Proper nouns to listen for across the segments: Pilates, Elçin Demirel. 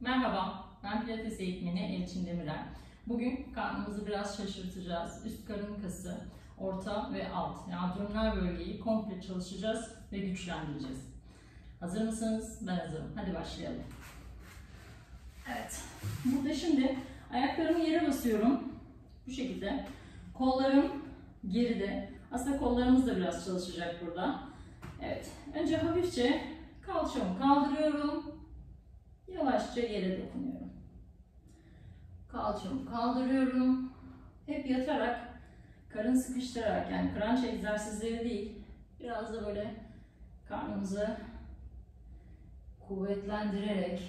Merhaba, ben Pilates eğitmeni Elçin Demirel. Bugün karnımızı biraz şaşırtacağız. Üst karın kası, orta ve alt adrenal bölgeyi komple çalışacağız ve güçlendireceğiz. Hazır mısınız? Ben hazırım. Hadi başlayalım. Evet, burada şimdi ayaklarımı yere basıyorum. Bu şekilde. Kollarım geride. Aslında kollarımız da biraz çalışacak burada. Evet, önce hafifçe kalçamı kaldırıyorum. Yavaşça yere dokunuyorum. Kalçamı kaldırıyorum. Hep yatarak, karın sıkıştırarak, yani crunch egzersizleri değil, biraz da böyle karnımızı kuvvetlendirerek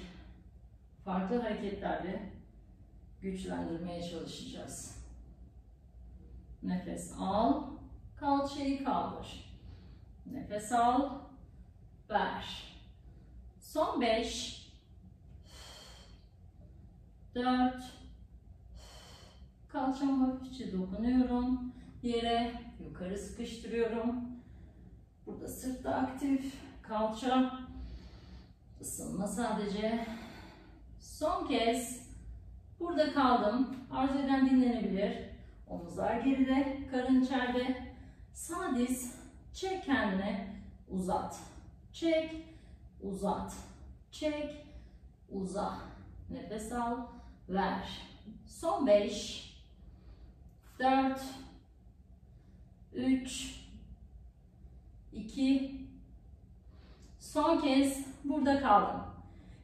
farklı hareketlerle güçlendirmeye çalışacağız. Nefes al, kalçayı kaldır. Nefes al, ver. Son 5 4 Kalçamı hafifçe dokunuyorum yere, yukarı sıkıştırıyorum. Burada sırt da aktif, kalça ısınma sadece. Son kez burada kaldım. Arzu eden dinlenebilir. Omuzlar geride, karın içeride. Sağ diz çek kendine, uzat. Çek, uzat. Çek, uza. Nefes al, ver. Son 5 4 3 2 Son kez burada kaldım.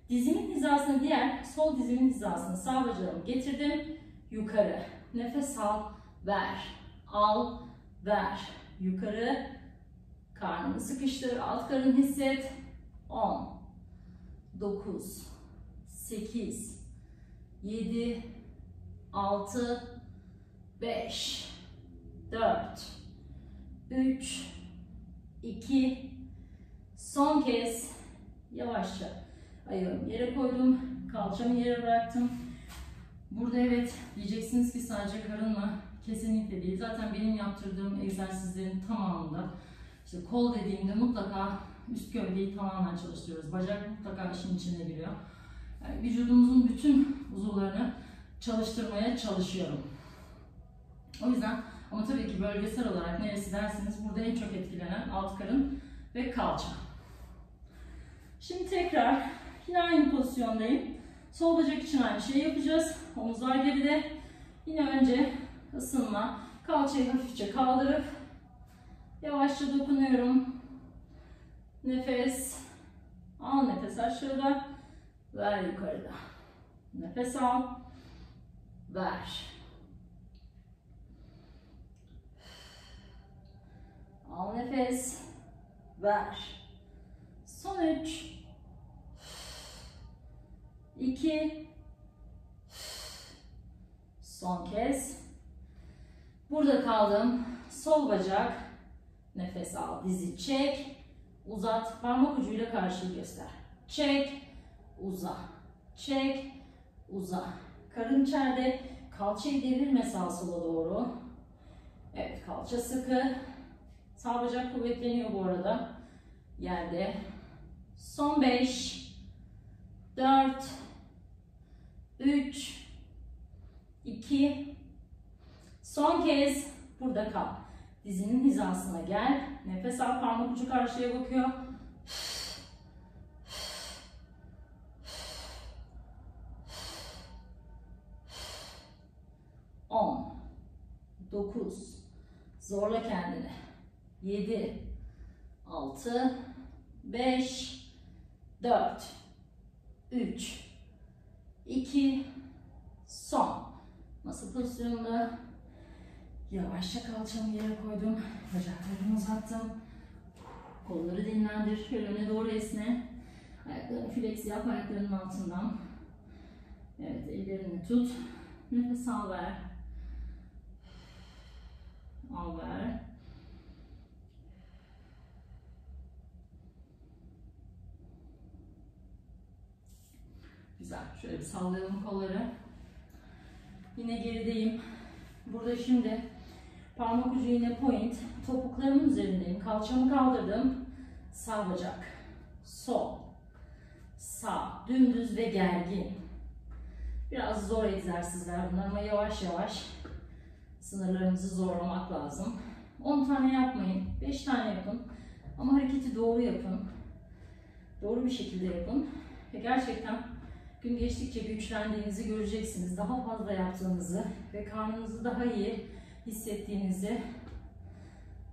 Dizimin hizasını, diğer sol dizimin hizasını, sağ bacağımı getirdim yukarı. Nefes al, ver. Al, ver. Yukarı. Karnını sıkıştır, alt karın hisset. 10 9 8 7 6 5 4 3 2 Son kez yavaşça ayağımı yere koydum, kalçamı yere bıraktım. Burada evet diyeceksiniz ki sadece karın mı? Kesinlikle değil. Zaten benim yaptırdığım egzersizlerin tamamında işte kol dediğimde mutlaka üst gövdeyi tamamen çalıştırıyoruz. Bacak mutlaka işin içine giriyor. Yani vücudumuzun bütün uzuvlarını çalıştırmaya çalışıyorum. O yüzden, ama tabii ki bölgesel olarak neresi dersiniz, burada en çok etkilenen alt karın ve kalça. Şimdi tekrar yine aynı pozisyondayım. Sol bacak için aynı şeyi yapacağız. Omuzlar geride. Yine önce ısınma. Kalçayı hafifçe kaldırıp yavaşça dokunuyorum. Nefes. Al nefes aşağıda. Ver yukarıda. Nefes al. Ver. Al nefes. Ver. Son 3 2 Son kez. Burada kaldım. Sol bacak. Nefes al. Dizi çek. Uzat. Parmak ucuyla karşıyı göster. Çek. Uza. Çek. Uza. Karın içeride. Kalçayı devirme sağa sola doğru. Evet. Kalça sıkı. Sağ bacak kuvvetleniyor bu arada. Yerde. Son 5 4 3 2 Son kez burada kal. Dizinin hizasına gel. Nefes al. Parmak ucu karşıya bakıyor. Zorla kendini. 7 6 5 4 3 2 Son. Masa pozisyonunda yavaşça kalçamı yere koydum. Bacaklarımı uzattım. Kolları dinlendir. Öne doğru esne. Ayaklarını flex yap. Ayaklarının altından. Evet. Ellerini tut. Nefes al ver. Al ver. Güzel. Şöyle bir sallayalım kolları. Yine gerideyim. Burada şimdi parmak ucu yine point. Topuklarımın üzerindeyim. Kalçamı kaldırdım. Sağ bacak. Sol. Sağ. dümdüz ve gergin. Biraz zor egzersizler bunlar ama yavaş yavaş sınırlarımızı zorlamak lazım. 10 tane yapmayın, 5 tane yapın ama hareketi doğru yapın. Doğru bir şekilde yapın. Ve gerçekten gün geçtikçe güçlendiğinizi göreceksiniz. Daha fazla yaptığınızı ve karnınızı daha iyi hissettiğinizi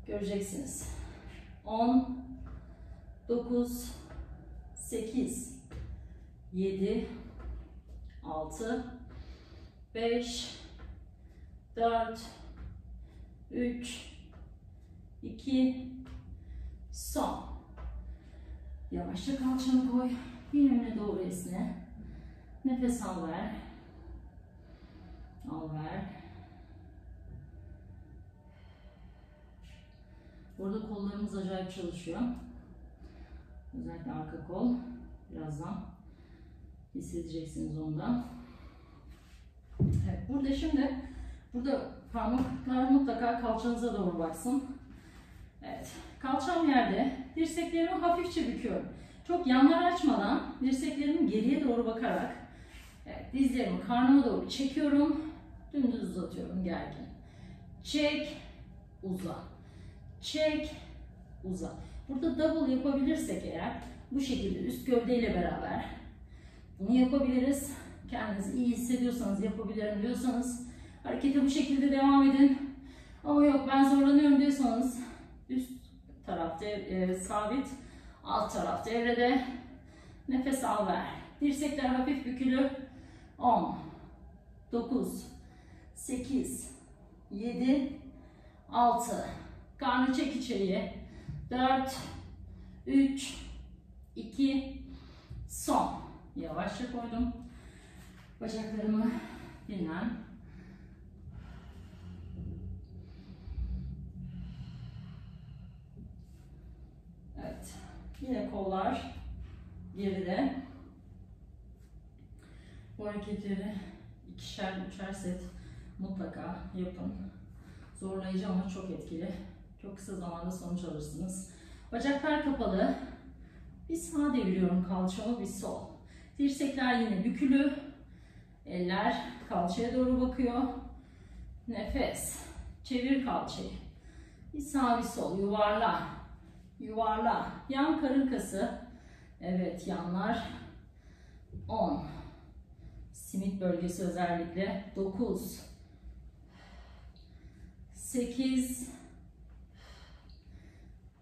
göreceksiniz. 10, 9, 8, 7, 6, 5, 4, 3, 2, son. Yavaşça kalçanı koy. Bir önüne doğru esne. Nefes al ver. Al ver. Burada kollarımız acayip çalışıyor. Özellikle arka kol. Birazdan hissedeceksiniz ondan. Evet, burada şimdi parmaklar mutlaka kalçanıza doğru baksın. Evet. Kalçam yerde. Dirseklerimi hafifçe büküyorum. Çok yanlar açmadan dirseklerimi geriye doğru bakarak evet, dizlerimi karnıma doğru çekiyorum. Dümdüz uzatıyorum gergin. Çek, uza. Çek, uza. Burada double yapabilirsek eğer bu şekilde üst gövdeyle beraber bunu yapabiliriz. Kendinizi iyi hissediyorsanız, yapabilirim diyorsanız harekete bu şekilde devam edin. Ama yok ben zorlanıyorum diyorsanız üst tarafta sabit, alt taraf devrede. Nefes al ver. Dirsekler hafif bükülü. 10, 9, 8, 7, 6. Karnı çek içeriye. 4, 3, 2, son. Yavaşça koydum. Bacaklarımı dinlen. Evet. Yine kollar geride. Bu hareketleri ikişer, üçer set mutlaka yapın. Zorlayıcı ama çok etkili. Çok kısa zamanda sonuç alırsınız. Bacaklar kapalı. Bir sağa deviriyorum kalçamı, bir sol. Dirsekler yine bükülü. Eller kalçaya doğru bakıyor. Nefes. Çevir kalçayı. Bir sağ, bir sol. Yuvarla. Yuvarla. Yan karın kası. Evet, yanlar. 10. Simit bölgesi özellikle. 9. 8.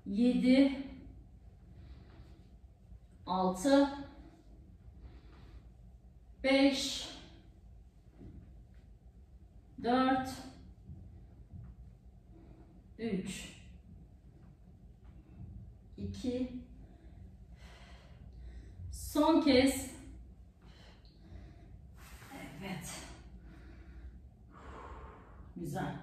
7. 6. 5. 4. 3. 2. Son kez. Evet. Güzel.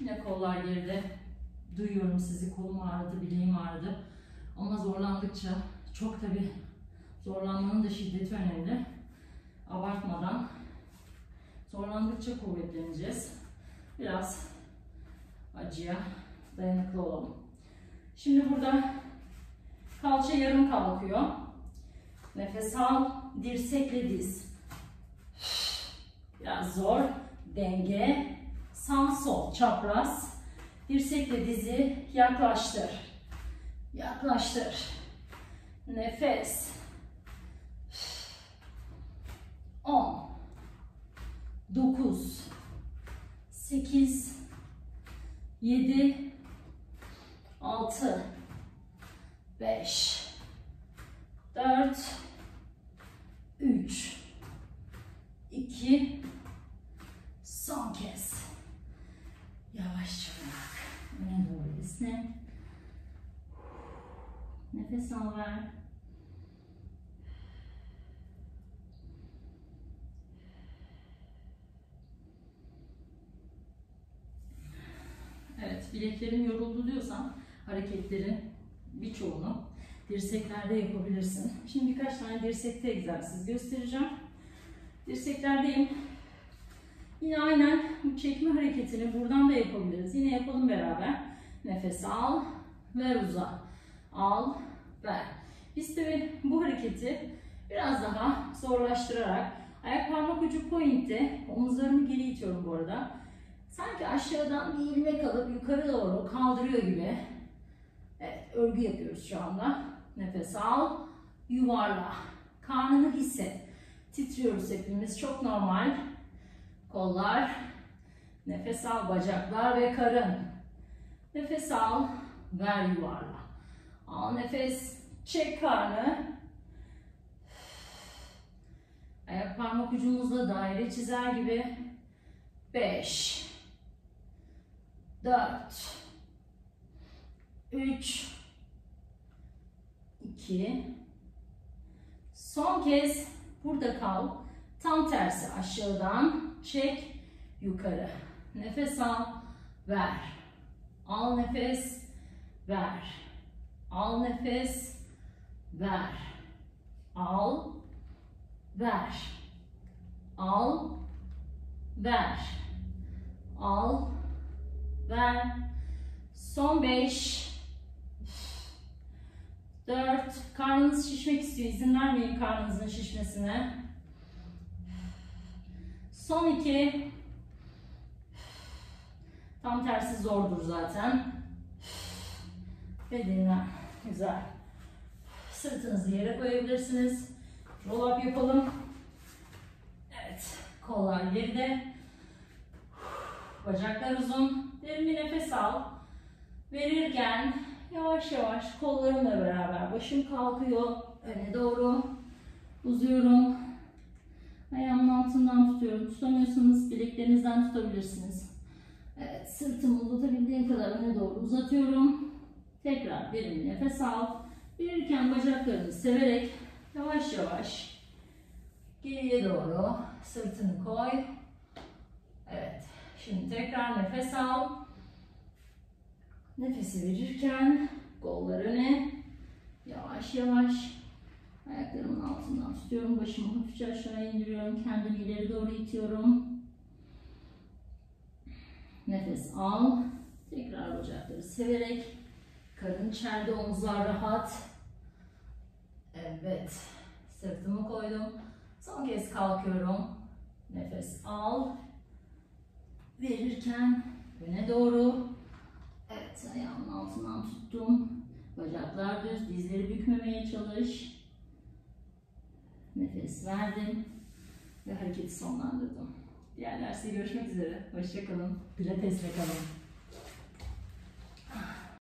Yine kollar geride. Duyuyorum sizi. Kolum ağrıdı, bileğim ağrıdı. Ama zorlandıkça çok tabii zorlanmanın da şiddeti önemli. Abartmadan zorlandıkça kuvvetleneceğiz. Biraz acıya dayanıklı olalım. Şimdi burada kalça yarım kalkıyor. Nefes al, dirsekle diz. Biraz zor. Denge. Sağ sol çapraz. Dirsekle dizi yaklaştır. Yaklaştır. Nefes. 10. 9. 8. 7. 6. 5. 4. 3. 2. Son kez. Yavaşça bırak. Öne doğru esne. Nefes al ver. Evet, bileklerin yoruldu diyorsan hareketlerin birçoğunu dirseklerde yapabilirsin. Şimdi birkaç tane dirsekte egzersiz göstereceğim. Dirseklerdeyim. Yine aynen bu çekme hareketini buradan da yapabiliriz. Yine yapalım beraber. Nefes al, Ver uzan. Al. Ver. Biz tabi bu hareketi biraz daha zorlaştırarak ayak parmak ucu pointte, omuzlarımı geri itiyorum bu arada. Sanki aşağıdan bir ilmek alıp yukarı doğru kaldırıyor gibi. Evet, örgü yapıyoruz şu anda. Nefes al, yuvarla. Karnını hisset. Titriyoruz hepimiz. Çok normal. Kollar, nefes al, bacaklar ve karın. Nefes al, ver yuvarla. Al nefes, çek karnı. Ayak parmak ucumuzla daire çizer gibi. 5, 4, 3, 2. Son kez burada kal. Tam tersi aşağıdan çek yukarı. Nefes al, ver. Al nefes, ver. Al nefes, ver. Al, ver. Al, ver. Al, ver. Son 5, 4. Karnınız şişmek istiyor. İzin vermeyin karnınızın şişmesine. Son 2. Tam tersi zordur zaten. Ve dinlen. Güzel. Sırtınızı yere koyabilirsiniz. Roll up yapalım. Evet. Kollar geride. Bacaklar uzun. Derin bir nefes al. Verirken yavaş yavaş kollarımla beraber başım kalkıyor. Öne doğru uzuyorum. Ayağımın altından tutuyorum. Tutamıyorsanız bileklerinizden tutabilirsiniz. Evet, sırtımı uzatabildiğim kadar öne doğru uzatıyorum. Tekrar derin nefes al. Verirken bacaklarını severek yavaş yavaş geriye doğru sırtını koy. Evet. Şimdi tekrar nefes al. Nefesi verirken kollar öne. Yavaş yavaş ayaklarımın altından tutuyorum. Başımı hafifçe aşağı indiriyorum. Kendimi ileri doğru itiyorum. Nefes al. Tekrar bacakları severek. Karın içeride, omuzlar rahat. Evet. Sırtımı koydum. Son kez kalkıyorum. Nefes al. Verirken öne doğru. Evet, ayağımın altından tuttum. Bacaklar düz, dizleri bükmemeye çalış. Nefes verdim ve hareketi sonlandırdım. Diğer derste görüşmek üzere. Hoşça kalın. Pilatesle kalın.